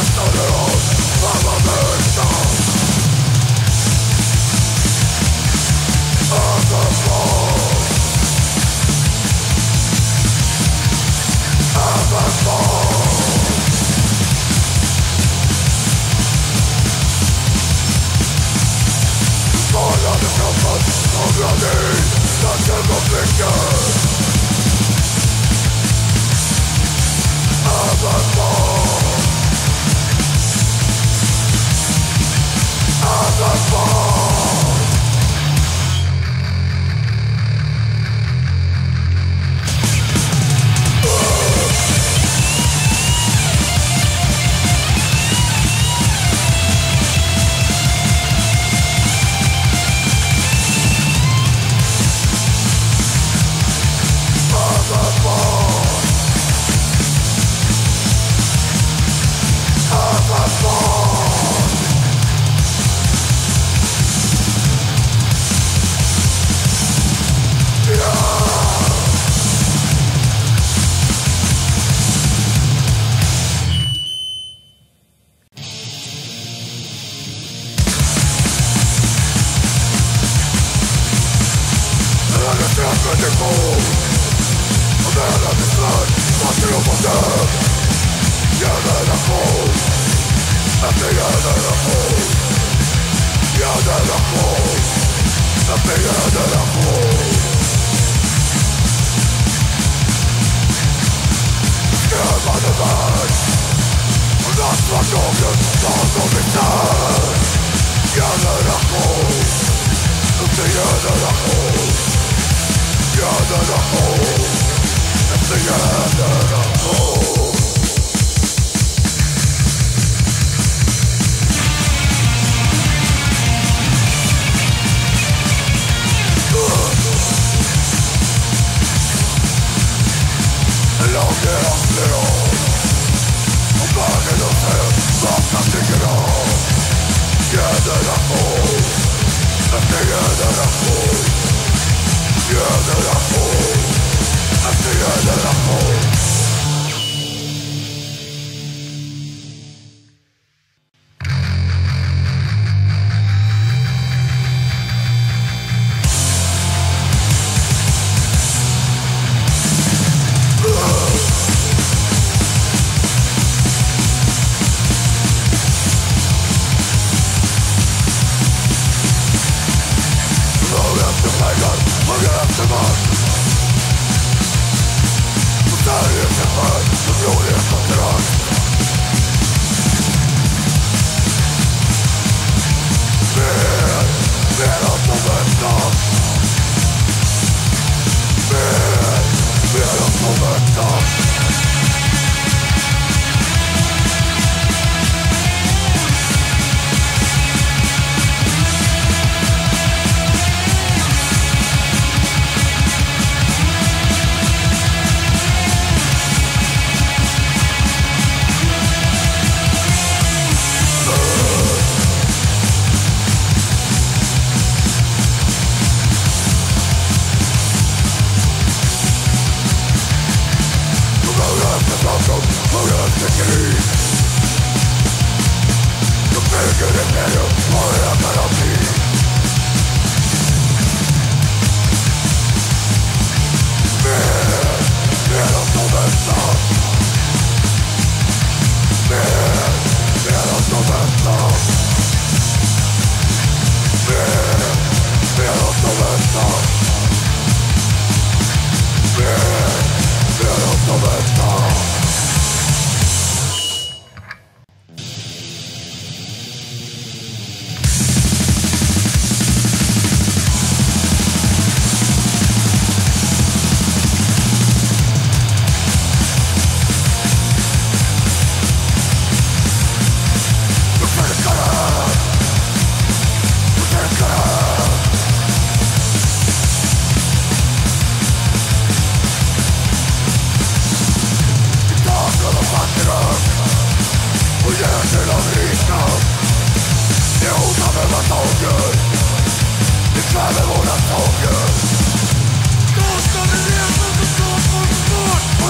But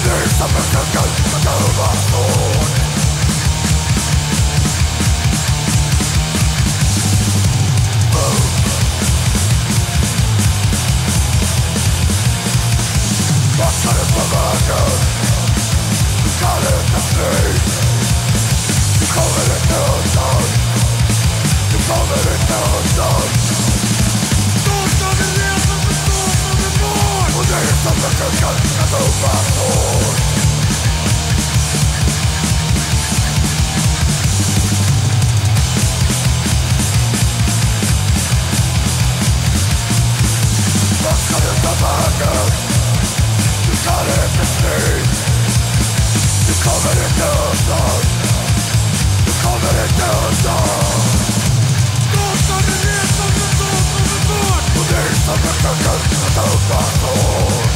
there's a mistake, but There's a record,